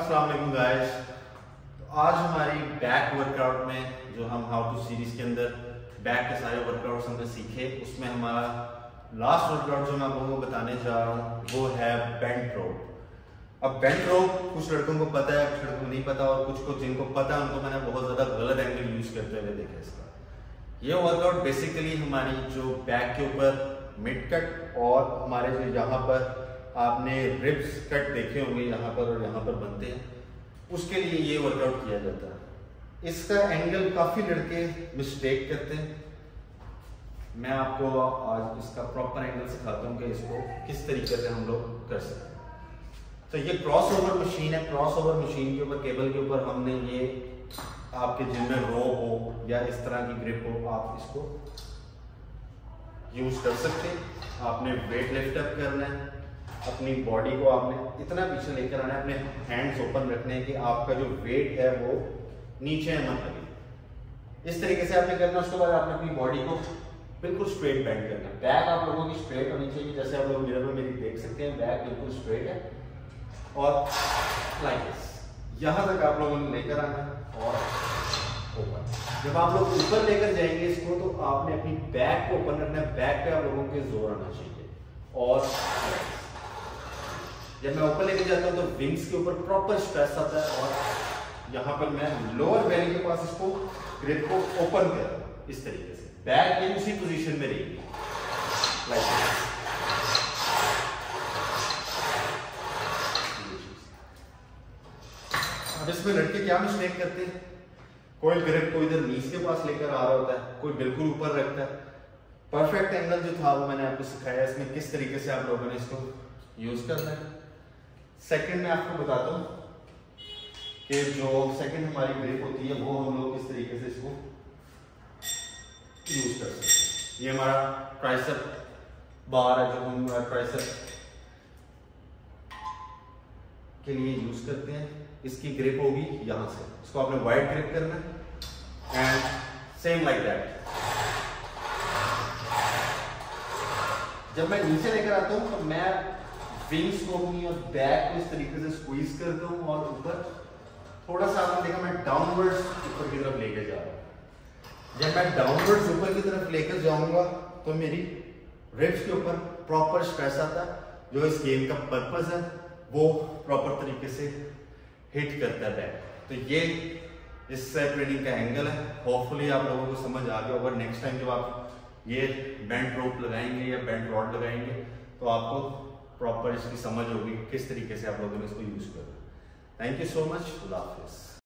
अस्सलाम वालेकुम गाइस। तो आज हमारी बैक वर्कआउट में जो हम हाउ टू सीरीज के अंदर बैक के सारे वर्कआउट्स हमने सीखे, उसमें हमारा लास्ट वर्कआउट जो मैं आप लोगों को बताने जा रहा हूँ वो है बेंट रोप। अब बेंट रोप कुछ लड़कों को पता है, कुछ लड़कों को नहीं पता, और कुछ को जिनको पता है उनको मैंने बहुत ज़्यादा गलत एंगल यूज़ करते हुए देखा। इसका ये वर्कआउट बेसिकली हमारी जो बैक के ऊपर मिड कट और हमारे जो यहाँ पर आपने रिब्स कट देखे होंगे यहाँ पर और यहाँ पर बनते हैं, उसके लिए ये वर्कआउट किया जाता है। इसका एंगल काफ़ी लड़के मिस्टेक करते हैं। मैं आपको आज इसका प्रॉपर एंगल सिखाता हूँ कि इसको किस तरीके से हम लोग कर सकते हैं। तो ये क्रॉसओवर मशीन है। क्रॉसओवर मशीन के ऊपर केबल के ऊपर हमने ये आपके जिनमें रोप हो या इस तरह की ग्रिप हो आप इसको यूज कर सकते हैं। आपने वेट लिफ्ट अप करना है, अपनी बॉडी को आपने इतना पीछे लेकर आना है, अपने हैंड्स ओपन रखने हैं कि आपका जो वेट है वो नीचे न लगे। इस तरीके से आपने करना। उसके बाद आपने अपनी बॉडी को बिल्कुल स्ट्रेट बैंड करना है। बैक आप लोगों की स्ट्रेट होनी चाहिए, जैसे आप लोग मिरर में मेरी देख सकते हैं बैक बिल्कुल स्ट्रेट है, और लाइक दिस यहाँ तक आप लोगों ने लेकर आना है और ओपन। जब आप लोग ऊपर लेकर जाएंगे इसको तो आपने अपनी बैक को ओपन रखना है, बैक पे आप लोगों के जोर आना चाहिए। और जब मैं ऊपर लेके जाता हूँ तो विंग्स के ऊपर प्रॉपर स्ट्रेस आता है, और यहाँ पर मैं लोअर बेली के पास इसको ग्रिप को ओपन कर रहा हूँ। इस तरीके से बैक में उसी पोजीशन में रहेगी लाइक दिस। अब इसमें लड़के क्या मिस्टेक करते हैं, कोई ग्रिप को इधर नीज के पास लेकर आ रहा होता है, कोई बिल्कुल ऊपर रखता है। परफेक्ट एंगल जो था वो मैंने आपको सिखाया, इसमें किस तरीके से आप लोगों ने इसको यूज करना है। सेकंड में आपको बताता हूँ कि जो सेकंड हमारी ग्रिप होती है वो हम लोग किस तरीके से इसको यूज कर सकते हैं। ये हमारा ट्राइसेप बार है जो हम ट्राइसेप के लिए यूज करते हैं। इसकी ग्रिप होगी यहाँ से, इसको आपने वाइड ग्रिप करना है एंड सेम लाइक दैट। जब मैं नीचे लेकर आता हूँ तो मैं विंग्स को और बैक को इस तरीके से स्क्वीज करता हूँ, और ऊपर थोड़ा सा आपने देखा मैं डाउनवर्ड्स ऊपर की तरफ लेकर जा रहा हूँ। जब मैं डाउनवर्ड्स ऊपर की तरफ लेकर जाऊँगा तो मेरी रिब्स के ऊपर प्रॉपर स्ट्रेस आता है, जो इस गेम का पर्पस है वो प्रॉपर तरीके से हिट करता है। तो ये इससे ट्रेनिंग का एंगल है। होपफुली आप लोगों को समझ आ गया होगा। नेक्स्ट टाइम जब आप ये बेंट रोप लगाएंगे या बेंट रॉड लगाएंगे तो आपको प्रॉपर इसकी समझ होगी किस तरीके से आप लोगों ने इसको यूज करना। थैंक यू सो मच, खुदा हाफिज़।